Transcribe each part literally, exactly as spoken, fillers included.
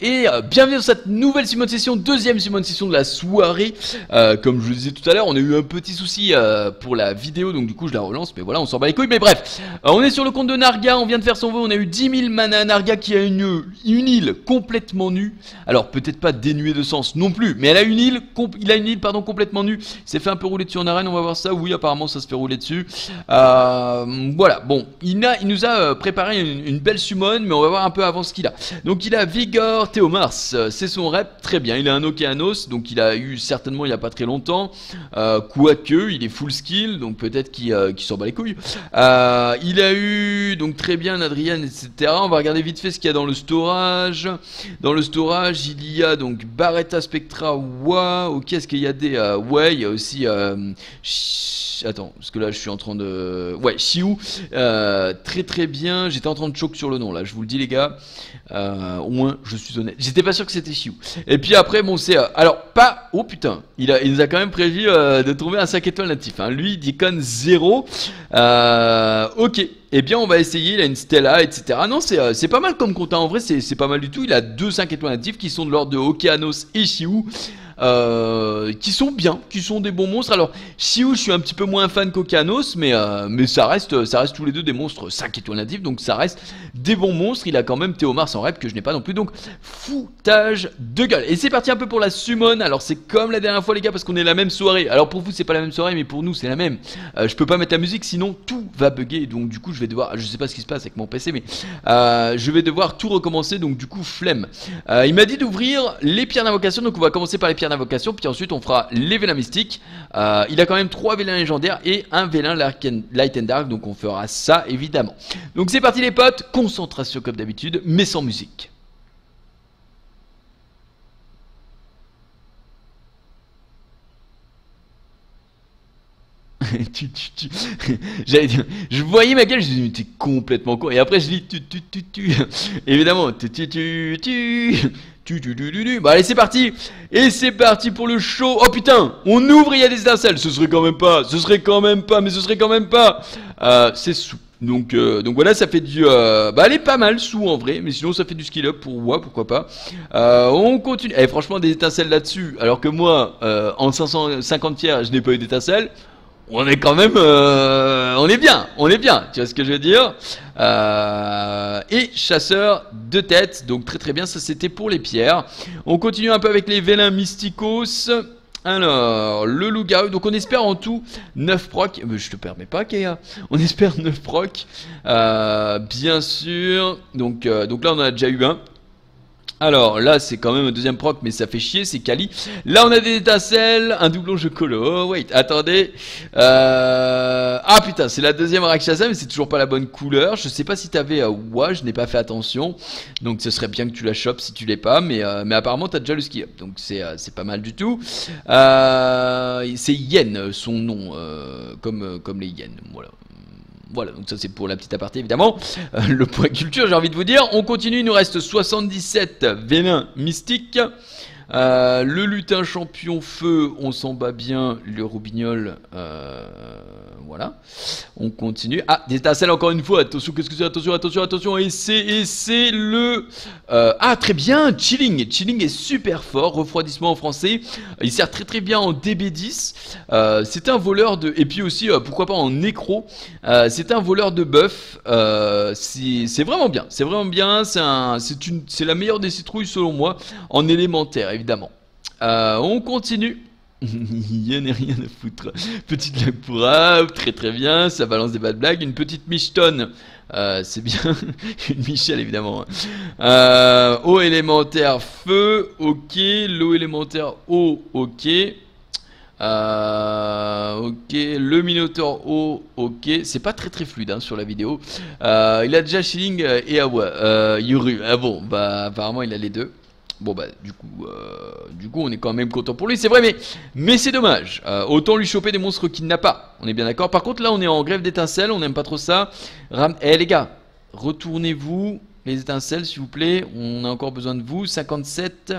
Et euh, bienvenue dans cette nouvelle Simone Session, deuxième Simone Session de la soirée. euh, Comme je vous le disais tout à l'heure, on a eu un petit souci euh, pour la vidéo, donc du coup je la relance, mais voilà, on s'en bat les couilles. Mais bref, euh, on est sur le compte de Narga, on vient de faire son vœu, on a eu dix mille mana. Narga qui a une, une île complètement nue. Alors peut-être pas dénuée de sens non plus, mais elle a une île, il a une île pardon, complètement nue. Il s'est fait un peu rouler dessus en arène, on va voir ça. Oui, apparemment ça se fait rouler dessus. euh, Voilà, bon, il, a, il nous a préparé une, une belle Simone, mais on va voir un peu avant ce qu'il a. Donc il a Vigor, Théomars, c'est son rep, très bien. Il a un Okeanos, donc il a eu certainement il n'y a pas très longtemps. euh, Quoique, il est full skill, donc peut-être qu'il euh, qu'il s'en bat les couilles. euh, Il a eu, donc très bien, Adrienne, et cetera. On va regarder vite fait ce qu'il y a dans le storage. Dans le storage, il y a donc Baretta, Spectra, Wa. Ok, est-ce qu'il y a des... Euh, ouais, il y a aussi... Euh, Attends, parce que là je suis en train de... Ouais, Chiou, euh, très très bien. J'étais en train de choquer sur le nom là, je vous le dis les gars. euh, Au moins, je suis honnête, j'étais pas sûr que c'était Chiou. Et puis après, bon c'est... Euh, alors, pas... Oh putain, il, a, il nous a quand même prévu euh, de trouver un cinq étoiles natif, hein. Lui, d'icône zéro. euh, Ok, eh bien on va essayer, il a une Stella, et cetera. Non, c'est euh, pas mal comme compte, hein. En vrai c'est pas mal du tout. Il a deux cinq étoiles natifs qui sont de l'ordre de Okeanos et Chiou. Euh, qui sont bien, qui sont des bons monstres. Alors Chiou, je suis un petit peu moins fan qu'Okeanos, mais, euh, mais ça reste ça reste tous les deux des monstres cinq étoiles natifs, donc ça reste des bons monstres. Il a quand même Théomars en rep que je n'ai pas non plus, donc foutage de gueule. Et c'est parti un peu pour la summon. Alors c'est comme la dernière fois les gars, parce qu'on est la même soirée. Alors pour vous c'est pas la même soirée, mais pour nous c'est la même. euh, Je peux pas mettre la musique sinon tout va bugger, donc du coup je vais devoir, je sais pas ce qui se passe avec mon P C, mais euh, je vais devoir tout recommencer, donc du coup flemme. euh, Il m'a dit d'ouvrir les pierres d'invocation, donc on va commencer par les pierres d'invocation, puis ensuite on fera les vélins mystiques. euh, Il a quand même trois vélins légendaires et un vélin light and dark, donc on fera ça évidemment. Donc c'est parti les potes, concentration comme d'habitude, mais sans musique. tu, tu, tu. J'allais dire, je voyais ma gueule, je me disais, mais t'es complètement con. Et après je dis, tu, tu, tu, tu. Évidemment, tu, tu, tu, tu. Tu, tu, tu, tu, tu. Bah allez c'est parti. Et c'est parti pour le show. Oh putain, on ouvre et il y a des étincelles. Ce serait quand même pas, ce serait quand même pas, mais ce serait quand même pas. euh, C'est sous. Donc, euh, donc voilà, ça fait du... Euh, bah elle est pas mal sous en vrai, mais sinon ça fait du skill up pour moi, pourquoi pas. euh, On continue. Et eh, franchement des étincelles là-dessus, alors que moi euh, en cinq cent cinquante tiers je n'ai pas eu d'étincelles. On est quand même... Euh, on est bien, on est bien, tu vois ce que je veux dire. euh, Et chasseur de tête, donc très très bien, ça c'était pour les pierres. On continue un peu avec les vélins mysticos. Alors, le loup-garou, donc on espère en tout neuf procs, mais je te permets pas Kaya, on espère neuf procs, euh, bien sûr, donc, euh, donc là on en a déjà eu un. Alors là c'est quand même un deuxième proc, mais ça fait chier, c'est Kali. Là on a des étincelles, un doublon je colo. Oh wait, attendez. euh... Ah putain, c'est la deuxième Raksasa, mais c'est toujours pas la bonne couleur. Je sais pas si t'avais... Ouah, euh, je n'ai pas fait attention. Donc ce serait bien que tu la chopes si tu l'es pas, mais, euh, mais apparemment t'as déjà le ski up, donc c'est euh, pas mal du tout. euh... C'est Yen son nom, euh, comme, euh, comme les Yen, voilà. Voilà, donc ça c'est pour la petite aparté évidemment. euh, Le point culture j'ai envie de vous dire. On continue, il nous reste soixante-dix-sept vélins mystiques. euh, Le lutin champion feu, on s'en bat bien. Le roubignol, euh, voilà. On continue. Ah, des étincelles encore une fois. Attention, qu'est-ce que c'est? Attention, attention, attention. Et c'est le... Euh, ah, très bien, Chilling. Chilling est super fort. Refroidissement en français. Il sert très très bien en D B dix. Euh, c'est un voleur de... Et puis aussi, euh, pourquoi pas en nécro. Euh, c'est un voleur de buff. Euh, c'est vraiment bien. C'est vraiment bien. C'est un, une... la meilleure des citrouilles selon moi. En élémentaire, évidemment. Euh, on continue. Yen et rien à foutre. Petite Lagpoura, très très bien, ça balance des bad blagues. Une petite michetonne, euh, c'est bien. Une Michel évidemment. Euh, eau élémentaire, feu, ok. L'eau élémentaire, eau, ok. Euh, ok, le Minotaur O, ok, c'est pas très très fluide hein, sur la vidéo. Euh, il a déjà Chilling et Awa, euh, Yuru. Ah bon, bah apparemment il a les deux. Bon bah du coup, euh, du coup on est quand même content pour lui, c'est vrai, mais, mais c'est dommage. euh, Autant lui choper des monstres qu'il n'a pas, on est bien d'accord. Par contre là on est en grève d'étincelles, on n'aime pas trop ça. Ram... Eh les gars, retournez-vous les étincelles s'il vous plaît, on a encore besoin de vous. Cinquante-sept,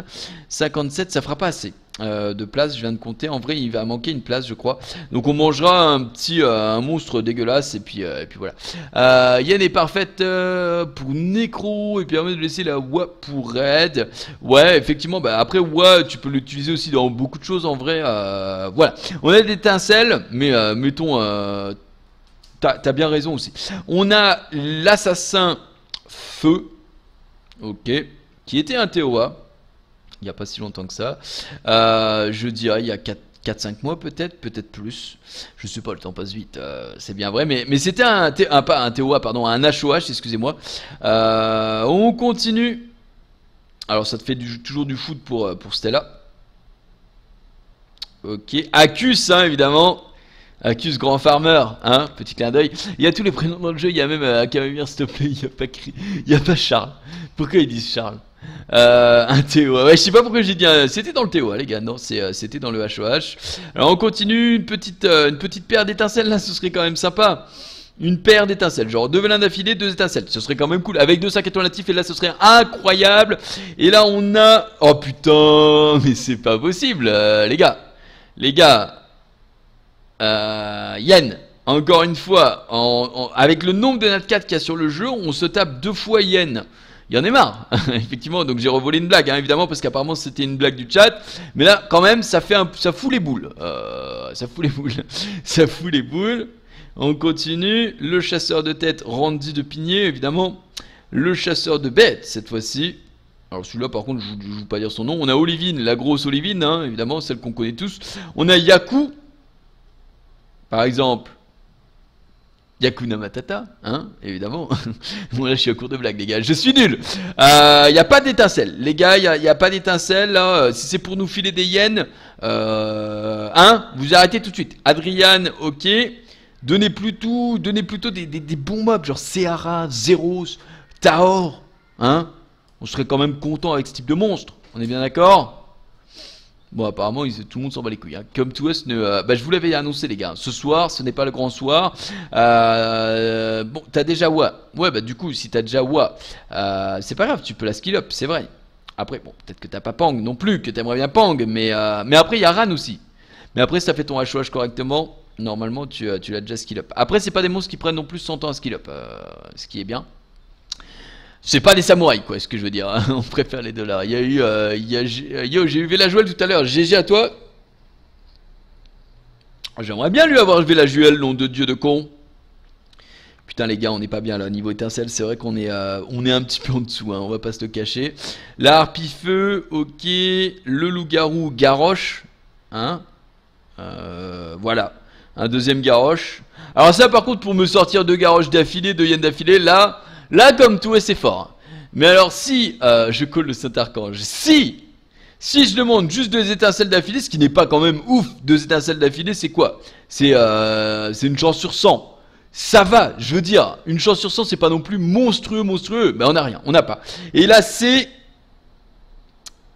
cinquante-sept ça fera pas assez. Euh, de place, je viens de compter. En vrai, il va manquer une place, je crois. Donc, on mangera un petit euh, un monstre dégueulasse. Et puis, euh, et puis voilà. Euh, Yen est parfaite euh, pour Nécro et permet de laisser la Wa pour Raid. Ouais, effectivement. Bah, après, Wa, tu peux l'utiliser aussi dans beaucoup de choses en vrai. Euh, voilà. On a des étincelles, mais euh, mettons. Euh, t'as, t'as bien raison aussi. On a l'assassin Feu. Ok. Qui était un Théoa. Il n'y a pas si longtemps que ça. Euh, je dirais il y a quatre cinq mois peut-être, peut-être plus. Je sais pas, le temps passe vite, euh, c'est bien vrai. Mais, mais c'était un, un, pas un T O A, pardon, un H O H, excusez-moi. Euh, on continue. Alors ça te fait du, toujours du foot pour, pour Stella. Ok, Accus, hein, évidemment. Accuse Grand Farmer, hein, petit clin d'œil. Il y a tous les prénoms dans le jeu, il y a même euh, Camille, s'il te plaît, il n'y a pas cri... il n'y a pas Charles. Pourquoi ils disent Charles? Euh, un T O A, ouais, je sais pas pourquoi j'ai dit un... C'était dans le T O A les gars, non, c'était dans le H O H. Alors on continue, une petite, euh, une petite paire d'étincelles là, ce serait quand même sympa. Une paire d'étincelles, genre deux vélins d'affilée, deux étincelles, ce serait quand même cool. Avec deux sacs natifs et là ce serait incroyable. Et là on a... Oh putain, mais c'est pas possible, euh, les gars. Les gars euh, Yen, encore une fois, en, en... avec le nombre de nat quatre qu'il y a sur le jeu, on se tape deux fois Yen. Il y en est marre, effectivement, donc j'ai revolé une blague, hein, évidemment, parce qu'apparemment c'était une blague du chat, mais là, quand même, ça fait un... ça fout les boules, euh, ça fout les boules, ça fout les boules, on continue, le chasseur de tête, Randy de Pigné, évidemment, le chasseur de bêtes, cette fois-ci, alors celui-là, par contre, je ne veux pas dire son nom, on a Olivine, la grosse Olivine, hein, évidemment, celle qu'on connaît tous, on a Yaku, par exemple, Yakuna Matata, hein, évidemment. Bon, là, je suis à court de blague, les gars. Je suis nul. Il euh, n'y a pas d'étincelle, les gars. Il n'y a, a pas d'étincelle. Si c'est pour nous filer des yens, euh, hein, vous arrêtez tout de suite. Adrian, ok. Donnez plutôt, donnez plutôt des, des, des bons mobs, genre Seara, Zeros, Taor, hein. On serait quand même content avec ce type de monstre. On est bien d'accord? Bon, apparemment, ils, tout le monde s'en bat les couilles. Hein. Comme to us, ne, euh, bah, je vous l'avais annoncé, les gars. Ce soir, ce n'est pas le grand soir. Euh, bon, t'as déjà Wa. Ouais, bah, du coup, si t'as déjà Wa, euh, c'est pas grave, tu peux la skill up, c'est vrai. Après, bon, peut-être que t'as pas Pang non plus, que t'aimerais bien Pang, mais, euh, mais après, il y a Ran aussi. Mais après, si t'as fait ton H O H correctement, normalement, tu, tu l'as déjà skill up. Après, c'est pas des monstres qui prennent non plus cent ans à skill up, euh, ce qui est bien. C'est pas des samouraïs, quoi, ce que je veux dire. Hein. On préfère les dollars. Il y a eu... Euh, il y a, yo, j'ai eu Vela Juelle tout à l'heure. G G à toi. J'aimerais bien lui avoir Vela Juelle, nom de dieu de con. Putain, les gars, on n'est pas bien, là. Niveau étincelle, c'est vrai qu'on est, euh, on est un petit peu en dessous. Hein. On va pas se le cacher. La harpie-feu, ok. Le loup-garou, Garoche. Hein euh, voilà. Un deuxième Garoche. Alors ça, par contre, pour me sortir de Garoche d'affilée, de Yen d'affilée, là... Là, comme tout, c'est fort. Mais alors, si euh, je colle le Saint-Archange, si, si je demande juste deux étincelles d'affilée, ce qui n'est pas quand même ouf, deux étincelles d'affilée, c'est quoi? C'est euh, une chance sur cent. Ça va, je veux dire, une chance sur cent, c'est pas non plus monstrueux, monstrueux. Mais on n'a rien, on n'a pas. Et là, c'est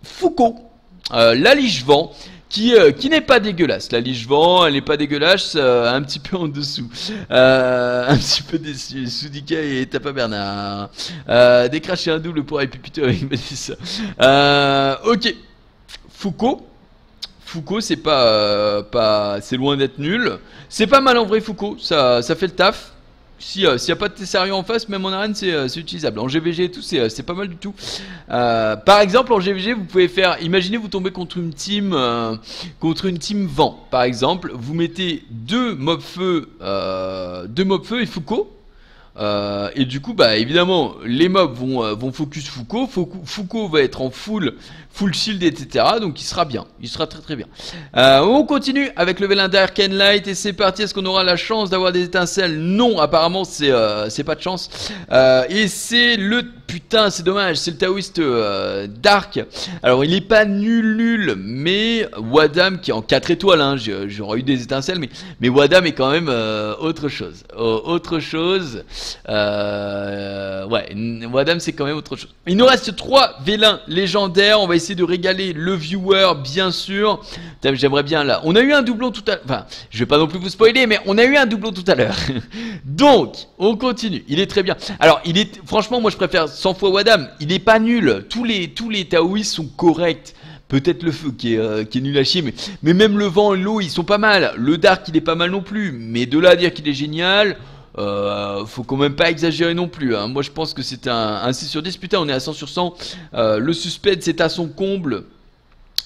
Foucault, euh, la liche vent. Qui, euh, qui n'est pas dégueulasse. La liche vent, elle n'est pas dégueulasse, euh, un petit peu en dessous. Euh, un petit peu déçu. Sudika et Tapa Bernard. Euh, Décracher un double pour Epipito avec Mélissa. Euh, ok. Foucault. Foucault, c'est pas, euh, pas, c'est loin d'être nul. C'est pas mal en vrai, Foucault. Ça, ça fait le taf. S'il n'y euh, si a pas de Tessarion en face, même en arène, c'est euh, utilisable. En G V G et tout, c'est euh, pas mal du tout. Euh, par exemple, en G V G, vous pouvez faire... Imaginez, vous tombez contre une team euh, contre une team vent, par exemple. Vous mettez deux mobs feu, euh, deux mobs feu et Foucault. Euh, et du coup, bah évidemment, les mobs vont, euh, vont focus Foucault. Foucault. Foucault va être en full, full shield, et cetera. Donc il sera bien. Il sera très très bien. Euh, on continue avec le Vélin d'Arken Light. Et c'est parti. Est-ce qu'on aura la chance d'avoir des étincelles? Non, apparemment, c'est euh, pas de chance. Euh, et c'est le... Putain, c'est dommage. C'est le taoïste euh, Dark. Alors il est pas nul nul. Mais Wadam, qui est en quatre étoiles, hein, j'aurais eu des étincelles. Mais, mais Wadam est quand même euh, autre chose. Euh, autre chose. Euh, ouais, Wadam c'est quand même autre chose. Il nous reste trois vélins légendaires. On va essayer de régaler le viewer, bien sûr. J'aimerais bien là. On a eu un doublon tout à l'heure. Enfin, je vais pas non plus vous spoiler, mais on a eu un doublon tout à l'heure. Donc, on continue. Il est très bien. Alors, il est franchement, moi je préfère cent fois Wadam. Il est pas nul. Tous les tous les taoïstes sont corrects. Peut-être le feu qui est, euh, qui est nul à chier, mais, mais même le vent et l'eau, ils sont pas mal. Le dark, il est pas mal non plus. Mais de là à dire qu'il est génial, euh, faut quand même pas exagérer non plus. Hein. Moi, je pense que c'est un, un six sur dix. Putain, on est à cent sur cent. Euh, le suspense c'est à son comble.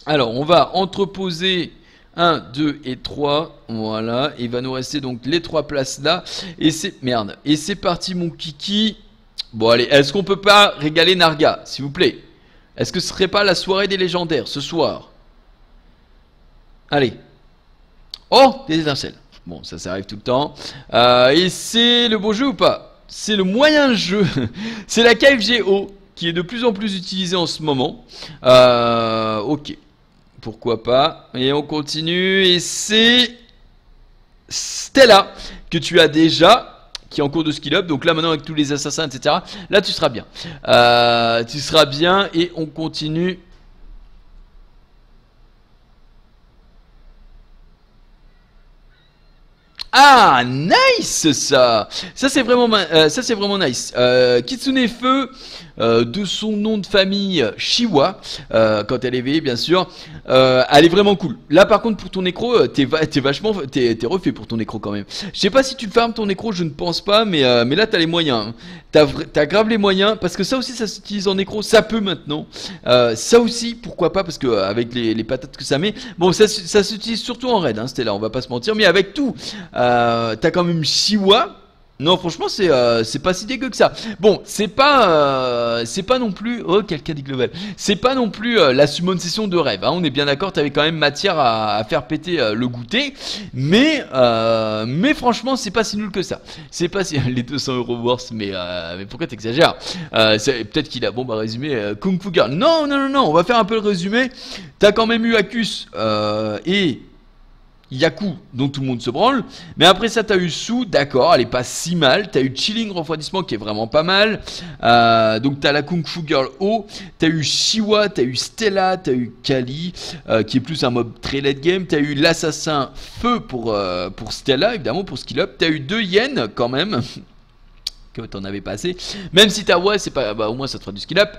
Alors, on va entreposer... un, deux et trois, voilà, il va nous rester donc les trois places là, et c'est, merde, et c'est parti mon kiki. Bon allez, est-ce qu'on peut pas régaler Narga, s'il vous plaît? Est-ce que ce serait pas la soirée des légendaires, ce soir? Allez. Oh, des étincelles, bon ça, ça arrive tout le temps, euh, et c'est le beau jeu ou pas? C'est le moyen jeu, c'est la K F G O, qui est de plus en plus utilisée en ce moment, euh, ok. Pourquoi pas. Et on continue. Et c'est Stella que tu as déjà, qui est en cours de skill up. Donc là maintenant avec tous les assassins, et cetera. Là tu seras bien. Euh, tu seras bien. Et on continue. Ah nice ça. Ça c'est vraiment, euh, ça c'est vraiment nice. euh, Kitsune Feu, euh, de son nom de famille Chiwa, euh, quand elle est éveillée bien sûr, euh, elle est vraiment cool. Là par contre pour ton écro, t'es va vachement, t'es refait pour ton écro quand même. Je sais pas si tu farmes ton écro, je ne pense pas. Mais, euh, mais là t'as les moyens, t'as grave les moyens, parce que ça aussi ça s'utilise en écro. Ça peut maintenant, euh, ça aussi pourquoi pas, parce que euh, avec les, les patates que ça met. Bon ça, ça s'utilise surtout en raid hein, c'était là, on va pas se mentir, mais avec tout. Euh, t'as quand même Chiwa. Non franchement c'est euh, pas si dégueu que ça. Bon c'est pas euh, c'est pas non plus. Oh quelqu'un dit global. C'est pas non plus euh, la summon session de rêve hein. On est bien d'accord, t'avais quand même matière à, à faire péter euh, le goûter. Mais euh, mais franchement c'est pas si nul que ça. C'est pas si les deux cents euros worth. Mais, euh, mais pourquoi t'exagères, euh, peut-être qu'il a bon bah résumé euh, Kung Fu Girl. Non non non non, on va faire un peu le résumé. T'as quand même eu Acus euh, et Yaku, dont tout le monde se branle. Mais après ça t'as eu Sou, d'accord, elle est pas si mal. T'as eu Chilling, refroidissement, qui est vraiment pas mal. euh, Donc t'as la Kung Fu Girl O, t'as eu Chiwa, t'as eu Stella, t'as eu Kali, euh, qui est plus un mob très late game. T'as eu l'assassin Feu pour, euh, pour Stella, évidemment pour skill up. T'as eu deux Yen quand même que t'en avais pas assez. Même si t'as ouais c'est pas, bah au moins ça te fera du skill up.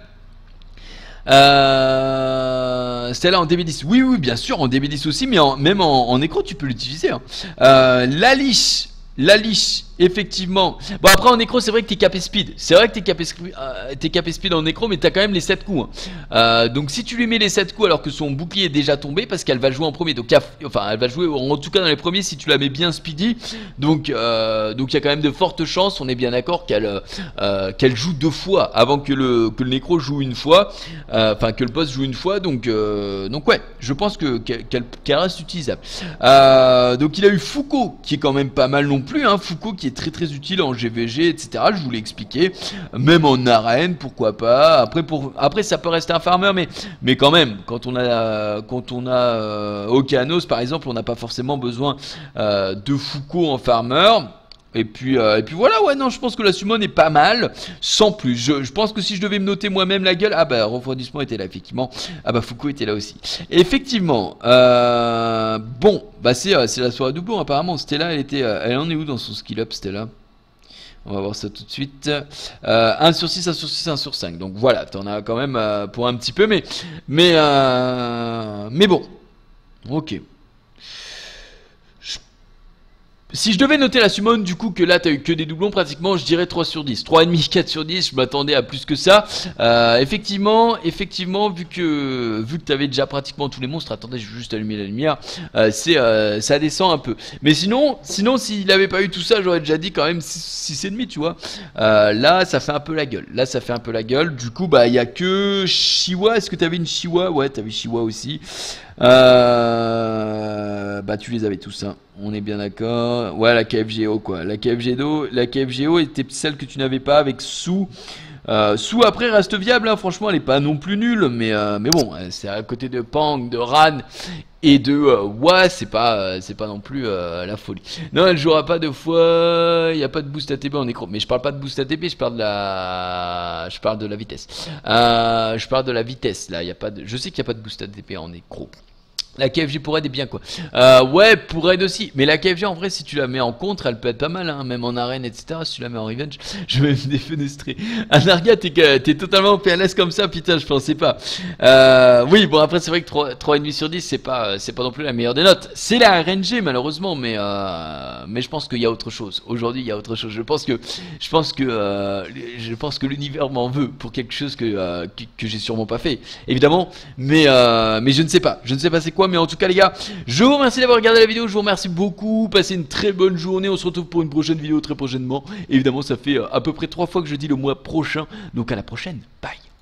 Euh, Stella en D B dix, oui oui bien sûr en D B dix aussi, mais en, même en, en écro tu peux l'utiliser hein. euh, La liche, la liche effectivement. Bon après en écro c'est vrai que t'es capé speed. C'est vrai que t'es capé, euh, t'es capé speed en écro, mais t'as quand même les sept coups hein. euh, Donc si tu lui mets les sept coups alors que son bouclier est déjà tombé, parce qu'elle va jouer en premier, donc y a, enfin elle va jouer en tout cas dans les premiers si tu la mets bien speedy. Donc euh, donc il y a quand même de fortes chances, on est bien d'accord, qu'elle euh, qu'elle joue deux fois avant que le, que le nécro joue une fois. Enfin euh, que le boss joue une fois. Donc euh, donc ouais je pense que qu'elle qu'elle reste utilisable. euh, Donc il a eu Foucault qui est quand même pas mal non plus hein. Foucault qui est très très utile en G V G etc, je vous l'ai expliqué, même en arène pourquoi pas. Après pour après ça peut rester un farmer, mais mais quand même quand on a quand on a euh, Okeanos par exemple, on n'a pas forcément besoin euh, de Foucault en farmer. Et puis, euh, et puis voilà, ouais, non, je pense que la summon est pas mal, sans plus. Je, je pense que si je devais me noter moi-même la gueule, ah bah, refroidissement était là, effectivement. Ah bah, Foucault était là aussi. Effectivement, euh, bon, bah c'est euh, la soirée doublon, apparemment. Stella, elle était, euh, elle en est où dans son skill-up, Stella? On va voir ça tout de suite. euh, un sur six, un sur six, un sur cinq. Donc voilà, t'en as quand même euh, pour un petit peu, mais, mais, euh, mais bon, ok. Si je devais noter la summon, du coup, que là, t'as eu que des doublons, pratiquement, je dirais trois sur dix. trois virgule cinq, quatre sur dix, je m'attendais à plus que ça. Euh, effectivement, effectivement, vu que, vu que t'avais déjà pratiquement tous les monstres, attendez, je vais juste allumer la lumière, euh, c'est, euh, ça descend un peu. Mais sinon, sinon, s'il n'avait pas eu tout ça, j'aurais déjà dit quand même six virgule cinq, tu vois. Euh, là, ça fait un peu la gueule. Là, ça fait un peu la gueule. Du coup, bah, il n'y a que Chiwa. Est-ce que t'avais une Chiwa? Ouais, t'avais Chiwa aussi. Euh, bah, tu les avais tous, hein. On est bien d'accord. Ouais, la K F G O quoi. La K F G O, la K F G O était celle que tu n'avais pas avec Sou. Euh, Sou après reste viable, hein. Franchement elle est pas non plus nulle, mais, euh, mais bon, c'est à côté de Pang, de Ran et de euh, ouais, c'est pas, euh, c'est pas non plus euh, la folie. Non, elle jouera pas deux fois. Il n'y a pas de boost A T B en écro. Mais je parle pas de boost A T B, je parle de la, je parle de la vitesse. Euh, je parle de la vitesse là. Il y a pas de, je sais qu'il n'y a pas de boost A T B en écro. La K F G pour Ed est bien quoi. Euh, ouais, pour Ed aussi. Mais la K F G en vrai, si tu la mets en contre, elle peut être pas mal, hein. Même en arène, et cetera. Si tu la mets en revenge, je vais me défenestrer. Ah, Narga, t'es totalement en P L S comme ça, putain, je pensais pas. Euh, oui, bon, après, c'est vrai que trois virgule cinq sur dix, c'est pas, c'est pas non plus la meilleure des notes. C'est la R N G, malheureusement, mais, euh, mais je pense qu'il y a autre chose. Aujourd'hui, il y a autre chose. Je pense que, je pense que, euh, je pense que l'univers m'en veut pour quelque chose que, euh, que, que j'ai sûrement pas fait, évidemment. Mais, euh, mais je ne sais pas. Je ne sais pas c'est quoi. Mais en tout cas les gars, je vous remercie d'avoir regardé la vidéo. Je vous remercie beaucoup, passez une très bonne journée. On se retrouve pour une prochaine vidéo très prochainement. Évidemment ça fait à peu près trois fois que je dis le mois prochain. Donc à la prochaine, bye.